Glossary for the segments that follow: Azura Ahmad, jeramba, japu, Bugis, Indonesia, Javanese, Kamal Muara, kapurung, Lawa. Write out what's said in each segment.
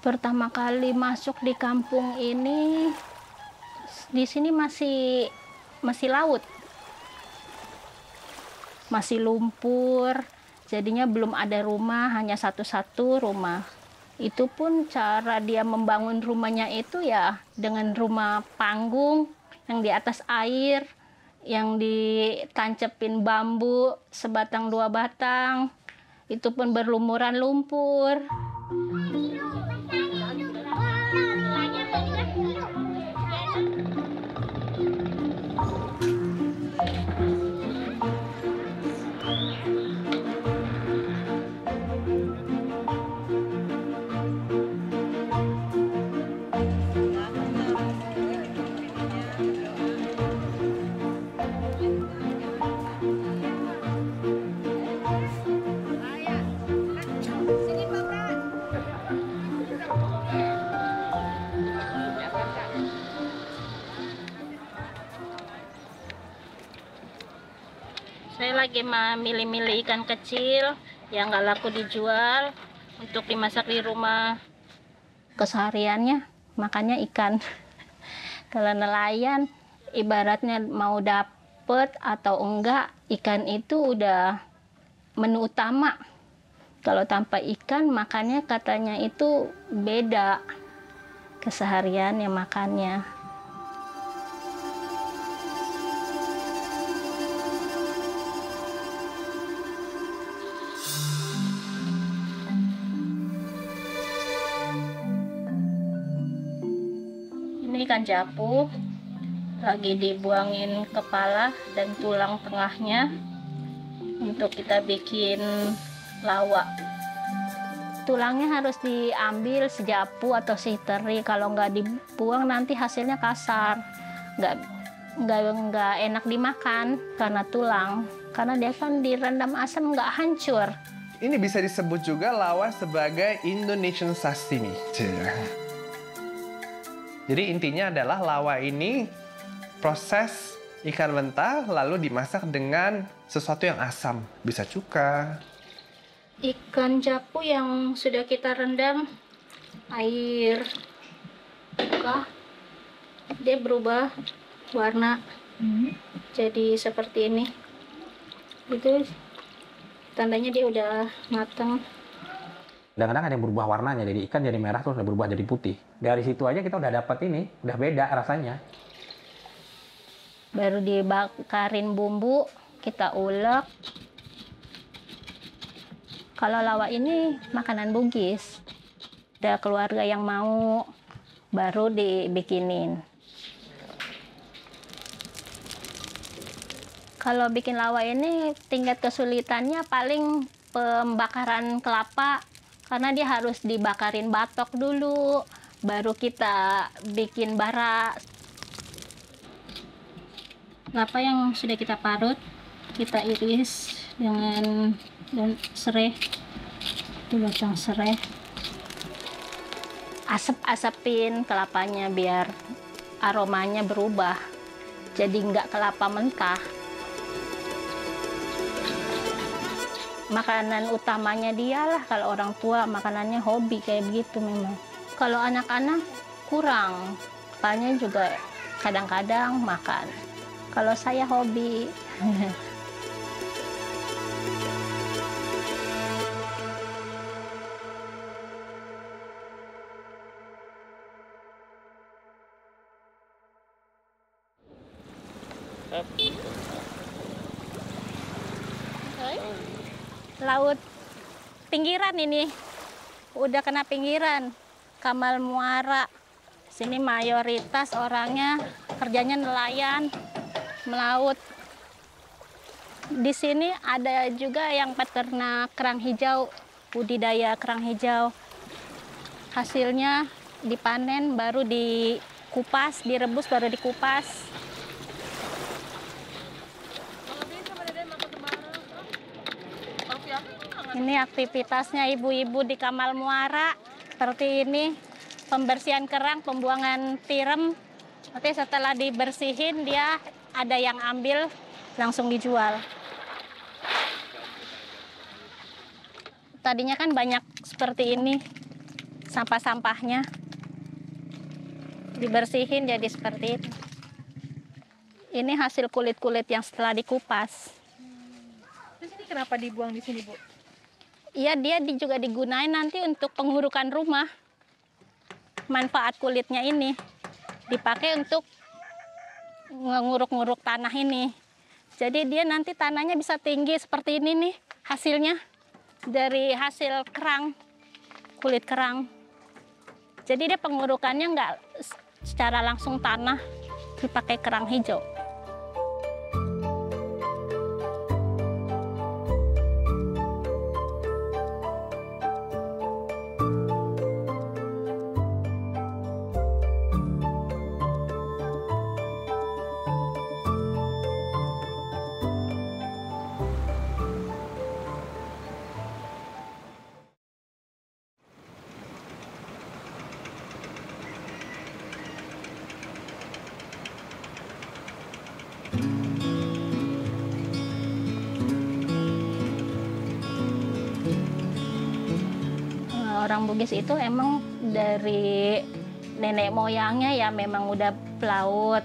Pertama kali masuk di kampung ini, di sini masih laut, masih lumpur, jadinya belum ada rumah, hanya satu-satu rumah. Itu pun cara dia membangun rumahnya itu ya dengan rumah panggung yang di atas air, yang ditancepin bambu sebatang dua batang, itu pun berlumuran lumpur. Saya lagi milih-milih ikan kecil yang nggak laku dijual untuk dimasak di rumah. Kesehariannya makannya ikan. Kalau nelayan ibaratnya mau dapet atau enggak, ikan itu udah menu utama. Kalau tanpa ikan makannya katanya itu beda kesehariannya makannya. Ikan japu lagi dibuangin kepala dan tulang tengahnya untuk kita bikin lawa. Tulangnya harus diambil sejapu atau seteri, kalau nggak dibuang nanti hasilnya kasar, nggak enak dimakan karena tulang, karena dia kan direndam asam nggak hancur. Ini bisa disebut juga lawa sebagai Indonesian sashimi. Jadi intinya adalah lawa ini proses ikan mentah lalu dimasak dengan sesuatu yang asam. Bisa cuka. Ikan japu yang sudah kita rendam air cuka, dia berubah warna jadi seperti ini. Itu tandanya dia udah matang. Kadang-kadang ada yang berubah warnanya, jadi ikan jadi merah terus berubah jadi putih. Dari situ aja kita udah dapat ini, udah beda rasanya. Baru dibakarin bumbu, kita ulek. Kalau lawa ini makanan Bugis, ada keluarga yang mau baru dibikinin. Kalau bikin lawa ini tingkat kesulitannya paling pembakaran kelapa. Karena dia harus dibakarin batok dulu, baru kita bikin bara. Kelapa yang sudah kita parut, kita iris dengan serai, itu batang serai. Asap-asapin kelapanya biar aromanya berubah, jadi nggak kelapa mentah. Makanan utamanya dialah, kalau orang tua makanannya hobi kayak begitu memang. Kalau anak-anak kurang, papanya juga kadang-kadang makan. Kalau saya hobi. Laut pinggiran ini, udah kena pinggiran, Kamal Muara. Sini mayoritas orangnya kerjanya nelayan, melaut. Di sini ada juga yang peternak kerang hijau, budidaya kerang hijau. Hasilnya dipanen baru dikupas, direbus baru dikupas. Ini aktivitasnya ibu-ibu di Kamal Muara, seperti ini, pembersihan kerang, pembuangan tirem. Nanti setelah dibersihin, dia ada yang ambil, langsung dijual. Tadinya kan banyak seperti ini, sampah-sampahnya dibersihin jadi seperti itu. Ini hasil kulit-kulit yang setelah dikupas. Terus ini kenapa dibuang di sini, Bu? Iya, dia juga digunain nanti untuk penghurukan rumah. Manfaat kulitnya ini dipakai untuk nguruk-nguruk tanah ini. Jadi dia nanti tanahnya bisa tinggi seperti ini nih hasilnya. Dari hasil kerang, kulit kerang. Jadi dia pengurukannya nggak secara langsung tanah, dipakai kerang hijau. Orang Bugis itu emang dari nenek moyangnya ya memang udah pelaut.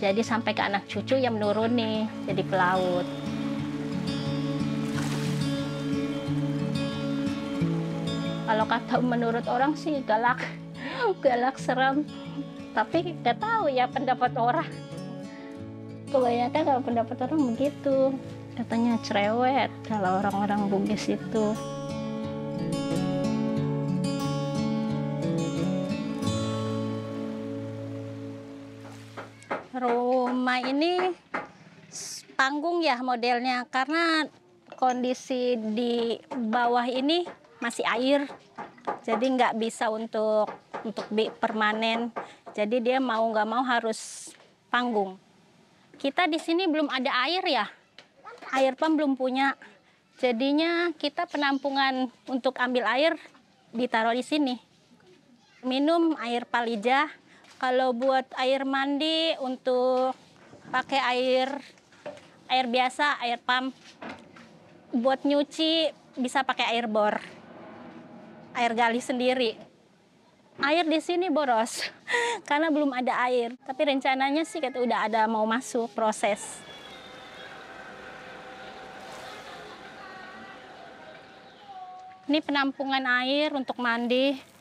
Jadi sampai ke anak cucu yang menuruni jadi pelaut. Kalau kata menurut orang sih galak, galak seram. Tapi nggak tahu ya pendapat orang. Kebanyakan kalau pendapat orang begitu. Katanya cerewet kalau orang-orang Bugis itu. Rumah ini panggung ya modelnya, karena kondisi di bawah ini masih air. Jadi nggak bisa untuk permanen. Jadi dia mau nggak mau harus panggung. Kita di sini belum ada air ya. Air pam belum punya. Jadinya kita penampungan untuk ambil air ditaruh di sini. Minum air palija. Kalau buat air mandi untuk pakai air biasa, air pam. Buat nyuci bisa pakai air bor. Air gali sendiri. Air di sini boros karena belum ada air. Tapi rencananya sih kita udah ada mau masuk proses. Ini penampungan air untuk mandi.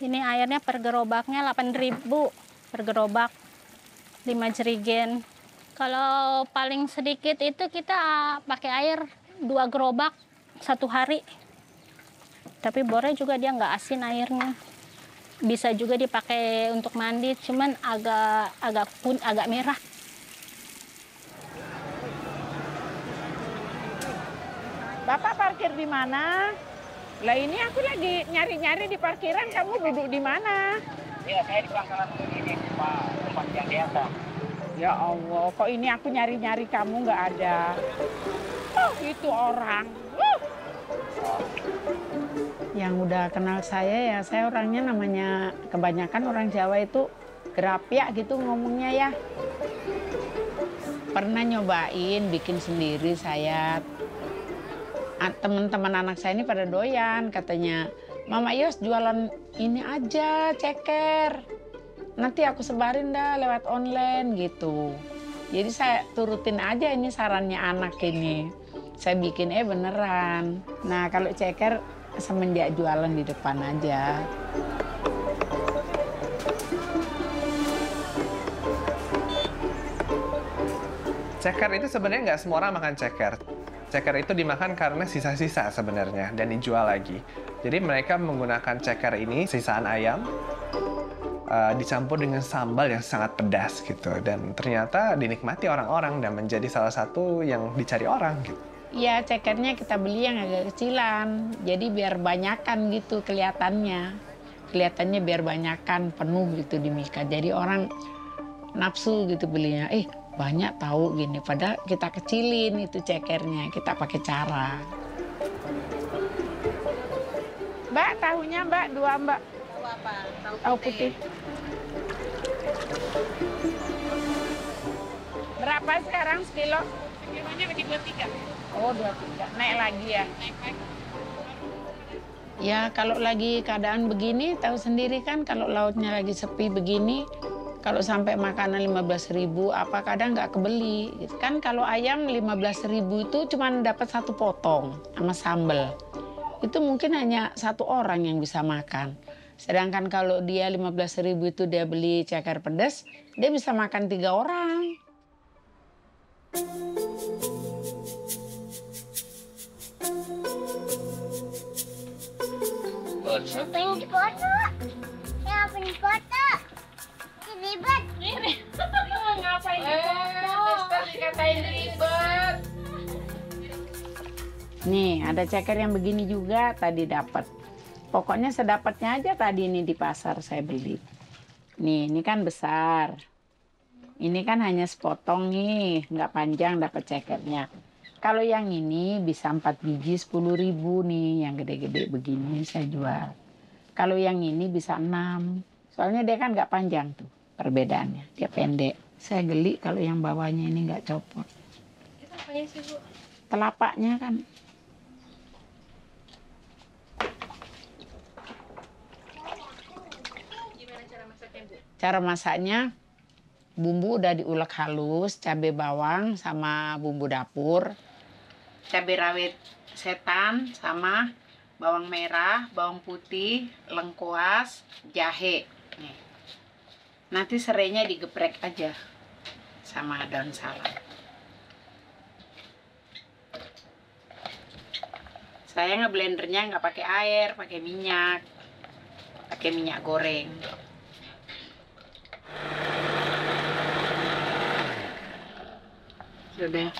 Ini airnya per gerobaknya 8.000 per gerobak, 5 jerigen. Kalau paling sedikit itu kita pakai air 2 gerobak satu hari. Tapi bornya juga dia nggak asin airnya. Bisa juga dipakai untuk mandi, cuman agak merah. Bapak parkir di mana? Lah ini aku lagi nyari-nyari di parkiran, kamu duduk di mana? Ya, saya di pangkalan ini, Pak, tempat yang di atas. Ya Allah, kok ini aku nyari-nyari kamu nggak ada. Oh, itu orang. Yang udah kenal saya ya, saya orangnya namanya kebanyakan orang Jawa itu gerapiak gitu ngomongnya ya. Pernah nyobain bikin sendiri saya. Teman-teman anak saya ini pada doyan, katanya, Mama Yos jualan ini aja, ceker. Nanti aku sebarin dah lewat online gitu. Jadi saya turutin aja ini sarannya anak ini. Saya bikin beneran. Nah kalau ceker semenjak jualan di depan aja. Ceker itu sebenarnya nggak semua orang makan ceker. Ceker itu dimakan karena sisa-sisa sebenarnya dan dijual lagi. Jadi mereka menggunakan ceker ini, sisaan ayam, dicampur dengan sambal yang sangat pedas gitu. Dan ternyata dinikmati orang-orang dan menjadi salah satu yang dicari orang gitu. Iya, cekernya kita beli yang agak kecilan. Jadi biar banyakan gitu kelihatannya. Kelihatannya biar banyakan penuh gitu di Mika. Jadi orang nafsu gitu belinya. Banyak tahu gini, padahal kita kecilin itu cekernya, kita pakai cara. Mbak, tahunya Mbak, dua Mbak. Tahu apa? Tahu putih. Berapa sekarang sekilo? Sekilonya bagi 23. Oh, 23. Naik lagi ya? Naik lagi. Ya kalau lagi keadaan begini, tahu sendiri kan kalau lautnya lagi sepi begini, kalau sampai makanan 15.000, apa kadang nggak kebeli. Kan kalau ayam 15.000 itu cuma dapat 1 potong sama sambal. Itu mungkin hanya 1 orang yang bisa makan. Sedangkan kalau dia 15.000 itu dia beli ceker pedas, dia bisa makan 3 orang. Ngapain di foto? Ngapain di foto? Ribet. Ngapain di foto? Dikatain ribet. Nih, ada ceker yang begini juga tadi dapat. Pokoknya sedapatnya aja tadi ini di pasar saya beli. Nih, ini kan besar. Ini kan hanya sepotong nih, nggak panjang dapat cekernya. Kalau yang ini bisa 4 biji 10.000 nih, yang gede-gede begini saya jual. Kalau yang ini bisa 6, soalnya dia kan nggak panjang tuh perbedaannya, dia pendek. Saya geli kalau yang bawahnya ini nggak copot. Itu apanya sih, Bu? Telapaknya kan. Gimana cara masaknya, Bu? Cara masaknya, bumbu udah diulek halus, cabai bawang sama bumbu dapur. Cabai rawit setan sama bawang merah, bawang putih, lengkuas, jahe. Nih. Nanti serainya digeprek aja sama daun salam. Saya ngeblendernya nggak pakai air, pakai minyak goreng. Sudah.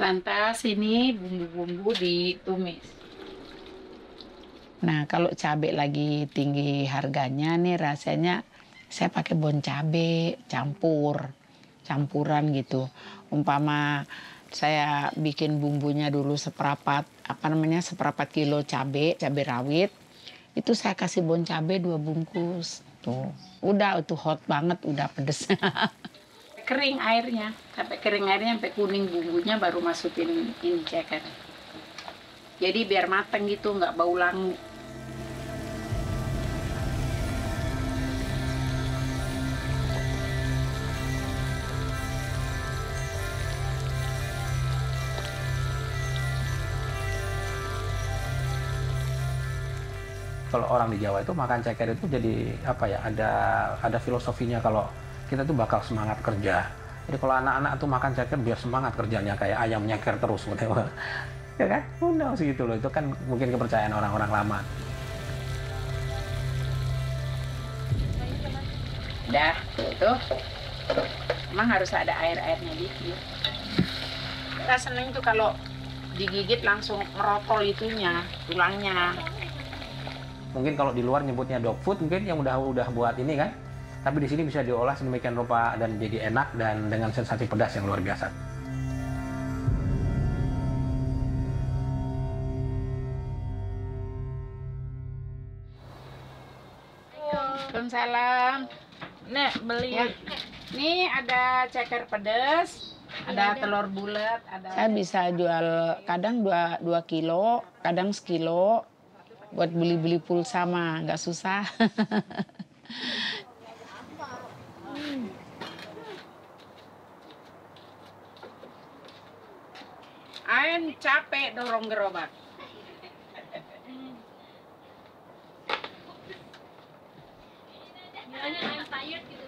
Lantas ini bumbu-bumbu ditumis. Nah, kalau cabai lagi tinggi harganya nih rasanya saya pakai bon cabai campuran gitu. Umpama saya bikin bumbunya dulu 1/4 kilo cabai rawit. Itu saya kasih bon cabai 2 bungkus. Tuh. Udah itu hot banget, udah pedes. Kering airnya, sampai kuning bumbunya baru masukin ini ceker. Jadi biar mateng gitu, nggak bau langu. Kalau orang di Jawa itu makan ceker itu jadi apa ya? Ada filosofinya kalau kita tuh bakal semangat kerja. Jadi kalau anak-anak tuh makan ceker biar semangat kerjanya, kayak ayam nyeker terus, whatever. Ya kan? Udah segitu loh, itu kan mungkin kepercayaan orang-orang lama. Udah, tuh. Emang harus ada airnya dikit. Kita seneng tuh kalau digigit langsung merotol itunya, tulangnya. Mungkin kalau di luar nyebutnya dog food, mungkin yang udah buat ini kan. Tapi di sini bisa diolah sedemikian rupa dan jadi enak dan dengan sensasi pedas yang luar biasa. Waalaikumsalam. Nek, beli. Ya. Nih ada ceker pedas, ada telur bulat. Saya bisa jual kadang 2 kilo, kadang 1 kilo. Buat beli-beli pulsa mah, nggak susah. Ain capek dorong gerobak. Ayam payet gitu.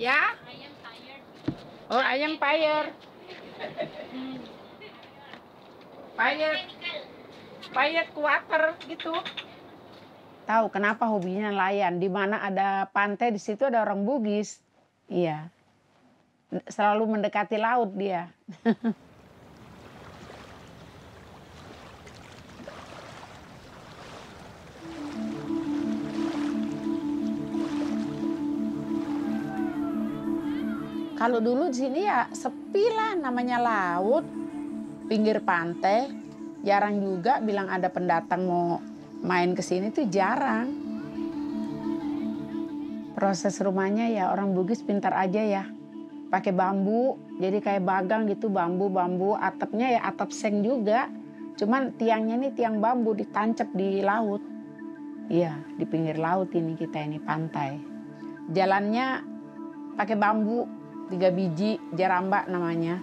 Ya? Ayam payet. Oh, ayam payet. Payet kuater gitu. Tahu kenapa hobinya nelayan? Di mana ada pantai di situ ada orang Bugis. Iya. Selalu mendekati laut dia. Kalau dulu di sini ya sepi lah, namanya laut, pinggir pantai, jarang juga bilang ada pendatang mau main ke sini tuh jarang. Proses rumahnya ya orang Bugis pintar aja ya, pakai bambu, jadi kayak bagang gitu bambu-bambu, atapnya ya atap seng juga, Cuman tiangnya ini tiang bambu ditancap di laut. Iya, di pinggir laut ini kita ini pantai. Jalannya pakai bambu 3 biji, jeramba namanya.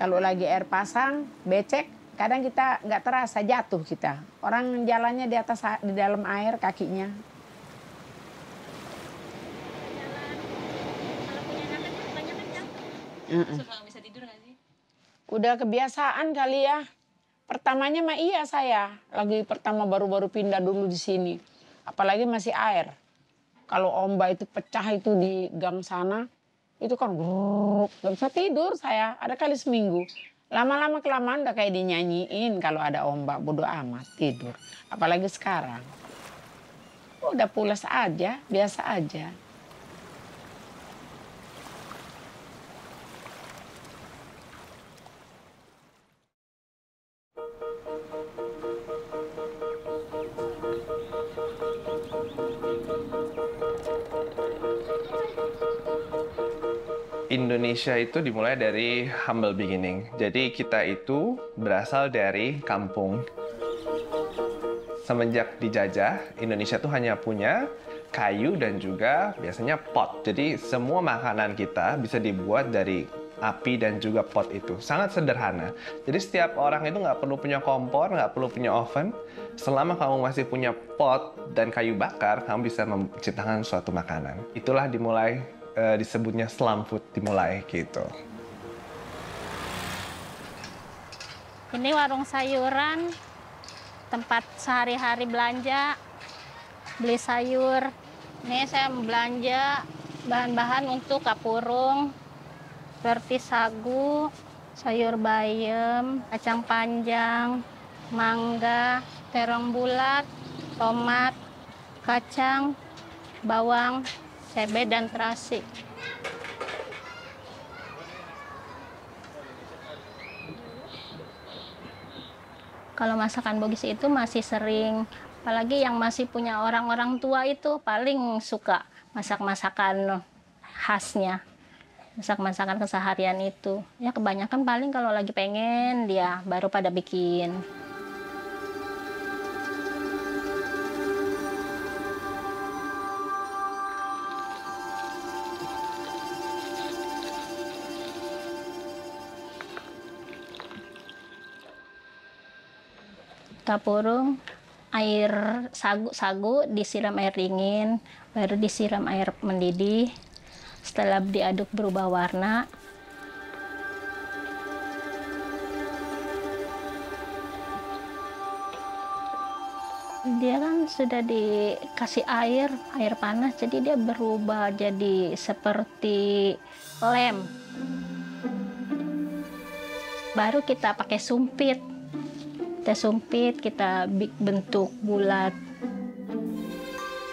Kalau lagi air pasang, becek, kadang kita nggak terasa jatuh kita. Orang jalannya di atas di dalam air kakinya. Suka bisa tidur nggak sih? Udah kebiasaan kali ya. Pertamanya mah iya saya. Lagi pertama baru-baru pindah dulu di sini. Apalagi masih air. Kalau ombak itu pecah itu di gang sana. Itu kan nggak bisa tidur saya. Ada kali seminggu. Lama-lama kelamaan udah kayak dinyanyiin. Kalau ada ombak bodo amat tidur. Apalagi sekarang. Udah pulas aja. Biasa aja. Indonesia itu dimulai dari humble beginning. Jadi kita itu berasal dari kampung. Semenjak dijajah, Indonesia tuh hanya punya kayu dan juga biasanya pot. Jadi semua makanan kita bisa dibuat dari api dan juga pot itu. Sangat sederhana. Jadi setiap orang itu nggak perlu punya kompor, nggak perlu punya oven. Selama kamu masih punya pot dan kayu bakar, kamu bisa menciptakan suatu makanan. Itulah dimulai disebutnya slum food dimulai gitu. Ini warung sayuran, tempat sehari-hari belanja, beli sayur. Ini saya belanja bahan-bahan untuk kapurung, seperti sagu, sayur bayam, kacang panjang, mangga, terong bulat, tomat, kacang, bawang, cabai dan terasi. Kalau masakan Bugis itu masih sering, apalagi yang masih punya orang-orang tua itu paling suka masak-masakan khasnya, masak-masakan keseharian itu. Ya kebanyakan paling kalau lagi pengen dia baru pada bikin. Kapurung, air sagu disiram air dingin, baru disiram air mendidih. Setelah diaduk berubah warna. Dia kan sudah dikasih air panas, jadi dia berubah jadi seperti lem. Baru kita pakai sumpit. Kita sumpit, kita bentuk bulat.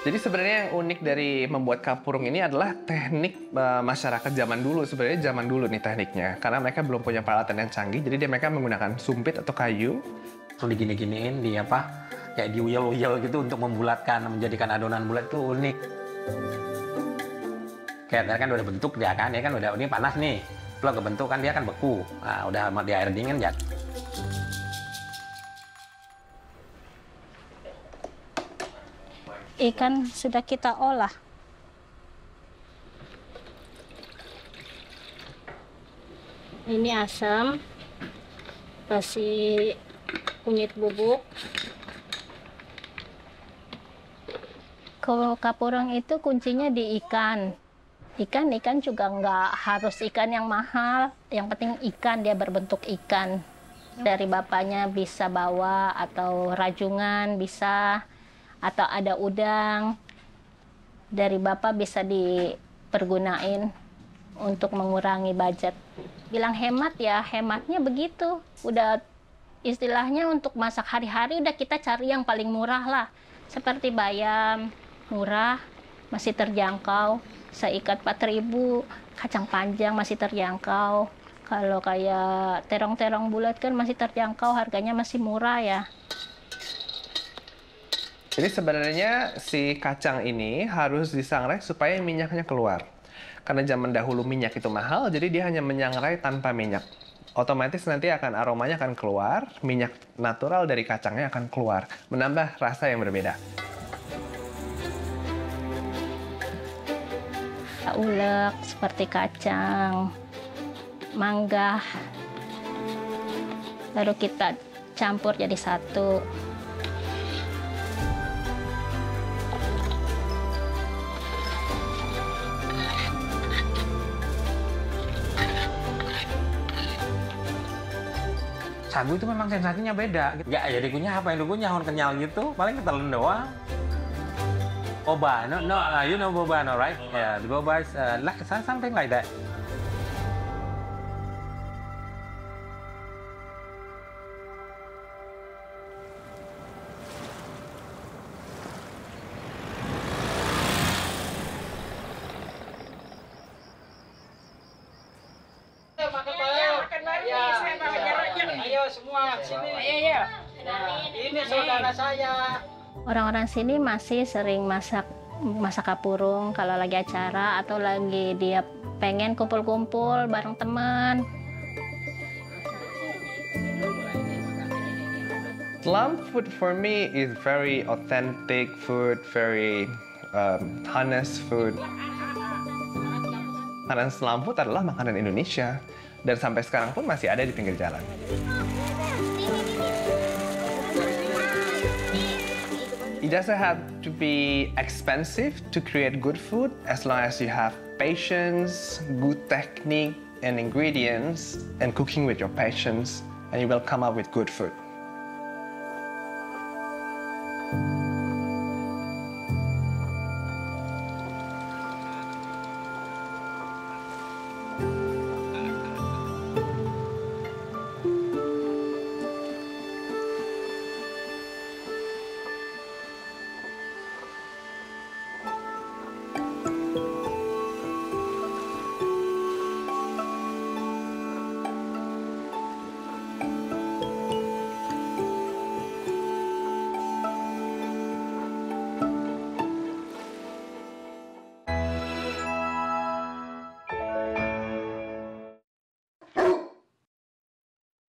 Jadi sebenarnya yang unik dari membuat kapurung ini adalah teknik masyarakat zaman dulu. Sebenarnya zaman dulu nih tekniknya. Karena mereka belum punya peralatan yang canggih, jadi mereka menggunakan sumpit atau kayu. Terus digini-giniin, kayak diuyel-uyel gitu untuk membulatkan, menjadikan adonan bulat itu unik. Kayak kan udah bentuk dia kan, udah ini panas nih. Kalau kebentuk kan dia kan beku. Nah, udah di air dingin ya. Ikan sudah kita olah. Ini asam, kasih kunyit bubuk. Kalau kapurung itu kuncinya di ikan. Ikan juga nggak harus ikan yang mahal. Yang penting ikan, dia berbentuk ikan. Dari bapaknya bisa bawa atau rajungan bisa. Atau ada udang, dari bapak bisa dipergunain untuk mengurangi budget. Bilang hemat ya, hematnya begitu. Udah istilahnya untuk masak hari-hari udah kita cari yang paling murah lah. Seperti bayam, murah, masih terjangkau. Seikat 4.000, kacang panjang masih terjangkau. Kalau kayak terong-terong bulat kan masih terjangkau, harganya masih murah ya. Jadi sebenarnya si kacang ini harus disangrai supaya minyaknya keluar. Karena zaman dahulu minyak itu mahal, jadi dia hanya menyangrai tanpa minyak. otomatis nanti akan aromanya akan keluar, minyak natural dari kacangnya akan keluar, menambah rasa yang berbeda. Ulek seperti kacang, mangga, lalu kita campur jadi satu. Sagu itu memang sensasinya beda. Nggak jadi kunyah, apa yang kunyah, hon kenyal gitu, paling ketelan doang. Boba, you know boba, no, right? Yeah, the boba is like something like that. Orang-orang sini masih sering masak kapurung kalau lagi acara atau lagi dia pengen kumpul-kumpul bareng teman. Slum food for me is very authentic food, very honest food. Makanan slum food adalah makanan Indonesia dan sampai sekarang pun masih ada di pinggir jalan. It doesn't have to be expensive to create good food as long as you have patience, good technique and ingredients, and cooking with your patience, and you will come up with good food.